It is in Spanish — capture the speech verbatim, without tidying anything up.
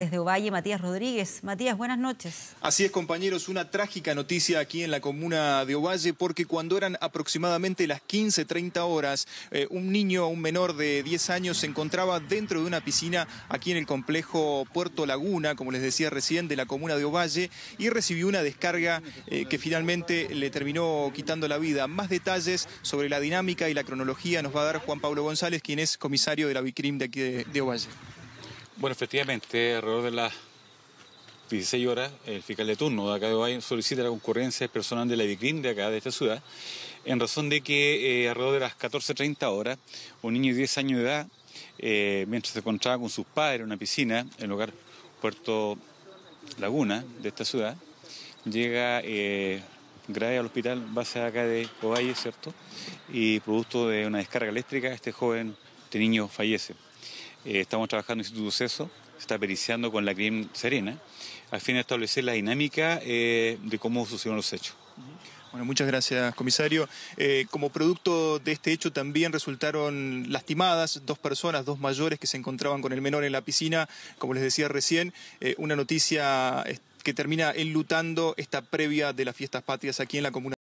Desde Ovalle, Matías Rodríguez. Matías, buenas noches. Así es, compañeros, una trágica noticia aquí en la comuna de Ovalle, porque cuando eran aproximadamente las quince treinta horas, eh, un niño, un menor de diez años, se encontraba dentro de una piscina aquí en el complejo Puerto Laguna, como les decía recién, de la comuna de Ovalle, y recibió una descarga eh, que finalmente le terminó quitando la vida. Más detalles sobre la dinámica y la cronología nos va a dar Juan Pablo González, quien es comisario de la Bicrim de aquí de, de Ovalle. Bueno, efectivamente, alrededor de las dieciséis horas, el fiscal de turno de acá de Ovalle solicita la concurrencia del personal de la Vicrim de acá de esta ciudad, en razón de que eh, alrededor de las catorce treinta horas, un niño de diez años de edad, eh, mientras se encontraba con sus padres en una piscina, en el lugar Puerto Laguna de esta ciudad, llega eh, grave al hospital base de acá de Ovalle, ¿cierto? Y producto de una descarga eléctrica, este joven, este niño fallece. Eh, estamos trabajando en el Instituto CESO, se está periciando con la CRIM Serena, al fin de establecer la dinámica eh, de cómo sucedieron los hechos. Bueno, muchas gracias, comisario. Eh, como producto de este hecho también resultaron lastimadas dos personas, dos mayores que se encontraban con el menor en la piscina, como les decía recién, eh, una noticia que termina enlutando esta previa de las fiestas patrias aquí en la comuna.